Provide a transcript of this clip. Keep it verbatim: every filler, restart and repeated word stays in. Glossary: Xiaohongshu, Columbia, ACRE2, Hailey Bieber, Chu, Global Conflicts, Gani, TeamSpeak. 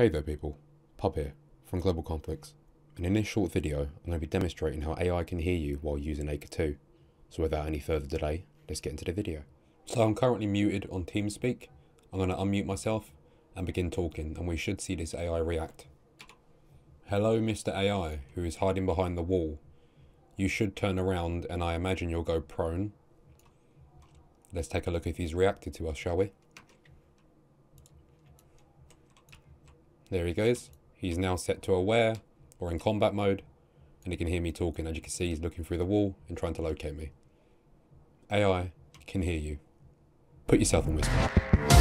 Hey there people, Pub here, from Global Conflicts, and in this short video I'm going to be demonstrating how A I can hear you while using A C R E two, so without any further delay, let's get into the video. So I'm currently muted on TeamSpeak, I'm going to unmute myself and begin talking, and we should see this A I react. Hello Mister A I, who is hiding behind the wall, you should turn around and I imagine you'll go prone. Let's take a look if he's reacted to us, shall we? There he goes, he's now set to aware or in combat mode and he can hear me talking. As you can see, he's looking through the wall and trying to locate me. A I can hear you. Put yourself on whisper.